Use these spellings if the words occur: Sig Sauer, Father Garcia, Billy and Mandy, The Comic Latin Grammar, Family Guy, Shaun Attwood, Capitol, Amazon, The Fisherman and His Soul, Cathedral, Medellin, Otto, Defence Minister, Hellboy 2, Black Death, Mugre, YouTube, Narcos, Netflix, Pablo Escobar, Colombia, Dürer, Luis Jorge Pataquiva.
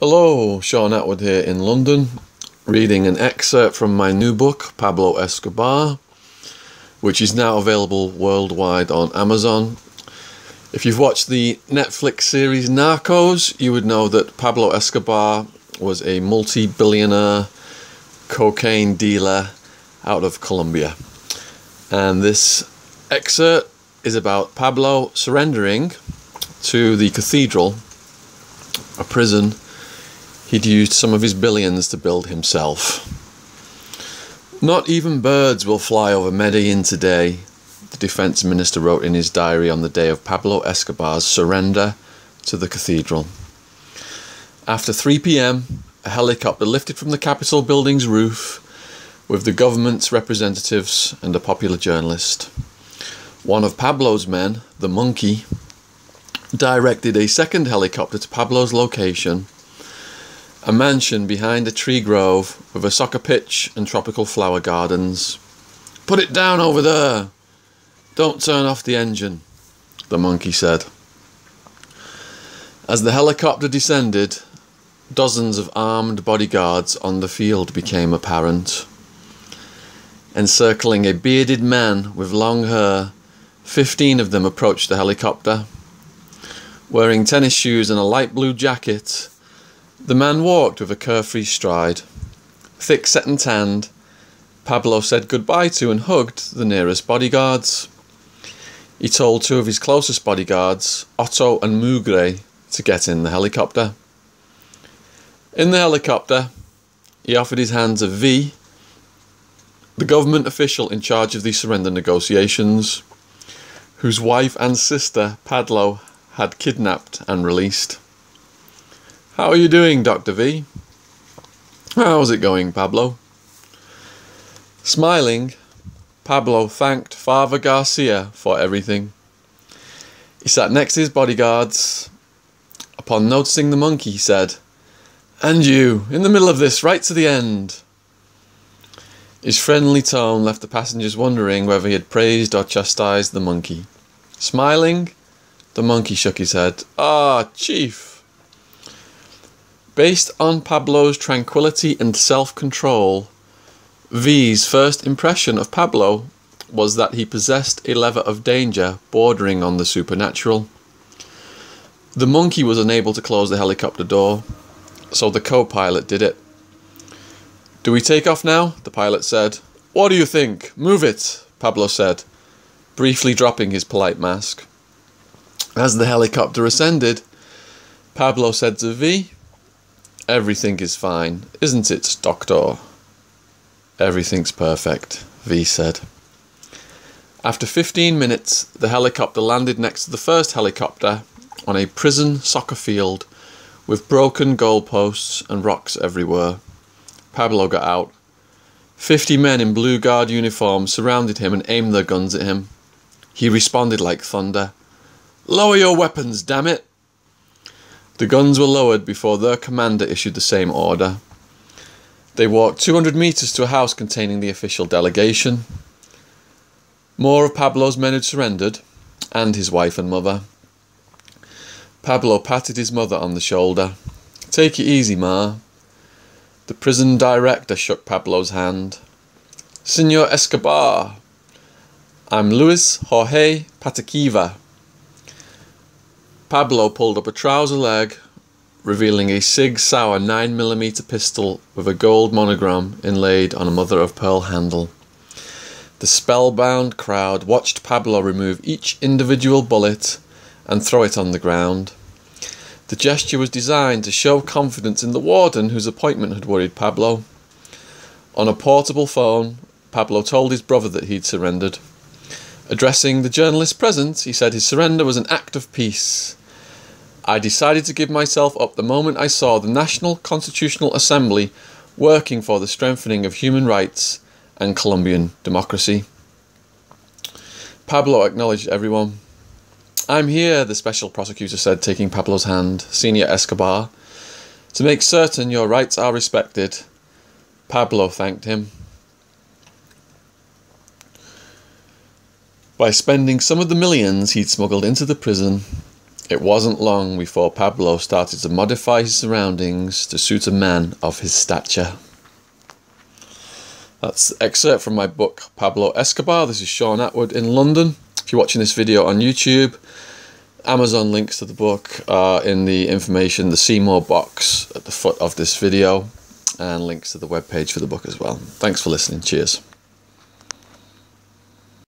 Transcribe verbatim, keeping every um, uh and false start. Hello, Shaun Attwood here in London, reading an excerpt from my new book, Pablo Escobar, which is now available worldwide on Amazon. If you've watched the Netflix series Narcos, you would know that Pablo Escobar was a multi-billionaire cocaine dealer out of Colombia. And this excerpt is about Pablo surrendering to the cathedral, a prison he'd used some of his billions to build himself. "Not even birds will fly over Medellin today," the Defence Minister wrote in his diary on the day of Pablo Escobar's surrender to the cathedral. After three p m, a helicopter lifted from the Capitol building's roof with the government's representatives and a popular journalist. One of Pablo's men, the monkey, directed a second helicopter to Pablo's location, a mansion behind a tree grove with a soccer pitch and tropical flower gardens. "Put it down over there. Don't turn off the engine," the monkey said. As the helicopter descended, dozens of armed bodyguards on the field became apparent, encircling a bearded man with long hair. Fifteen of them approached the helicopter. Wearing tennis shoes and a light blue jacket, the man walked with a carefree stride. Thick-set and tanned, Pablo said goodbye to and hugged the nearest bodyguards. He told two of his closest bodyguards, Otto and Mugre, to get in the helicopter. In the helicopter, he offered his hand to V, the government official in charge of the surrender negotiations, whose wife and sister, Pablo, had kidnapped and released. "How are you doing, Doctor V?" "How's it going, Pablo?" Smiling, Pablo thanked Father Garcia for everything. He sat next to his bodyguards. Upon noticing the monkey, he said, "And you, in the middle of this, right to the end." His friendly tone left the passengers wondering whether he had praised or chastised the monkey. Smiling, the monkey shook his head. "Ah, Chief." Based on Pablo's tranquility and self-control, V's first impression of Pablo was that he possessed a level of danger bordering on the supernatural. The monkey was unable to close the helicopter door, so the co-pilot did it. "Do we take off now?" the pilot said. "What do you think? Move it," Pablo said, briefly dropping his polite mask. As the helicopter ascended, Pablo said to V, "Everything is fine, isn't it, Doctor?" "Everything's perfect," V said. After fifteen minutes, the helicopter landed next to the first helicopter on a prison soccer field with broken goalposts and rocks everywhere. Pablo got out. Fifty men in blue guard uniforms surrounded him and aimed their guns at him. He responded like thunder. "Lower your weapons, damn it!" The guns were lowered before their commander issued the same order. They walked two hundred metres to a house containing the official delegation. More of Pablo's men had surrendered, and his wife and mother. Pablo patted his mother on the shoulder. "Take it easy, Ma." The prison director shook Pablo's hand. "Senor Escobar, I'm Luis Jorge Pataquiva." Pablo pulled up a trouser leg, revealing a Sig Sauer nine millimeter pistol with a gold monogram inlaid on a mother-of-pearl handle. The spellbound crowd watched Pablo remove each individual bullet and throw it on the ground. The gesture was designed to show confidence in the warden whose appointment had worried Pablo. On a portable phone, Pablo told his brother that he'd surrendered. Addressing the journalists present, he said his surrender was an act of peace. "I decided to give myself up the moment I saw the National Constitutional Assembly working for the strengthening of human rights and Colombian democracy." Pablo acknowledged everyone. "I'm here," the special prosecutor said, taking Pablo's hand, "Senor Escobar, to make certain your rights are respected." Pablo thanked him. By spending some of the millions he'd smuggled into the prison, It wasn't long before Pablo started to modify his surroundings to suit a man of his stature. That's an excerpt from my book, Pablo Escobar. This is Shaun Attwood in London. If you're watching this video on YouTube, Amazon links to the book are in the information, the See More box at the foot of this video, and links to the webpage for the book as well. Thanks for listening. Cheers.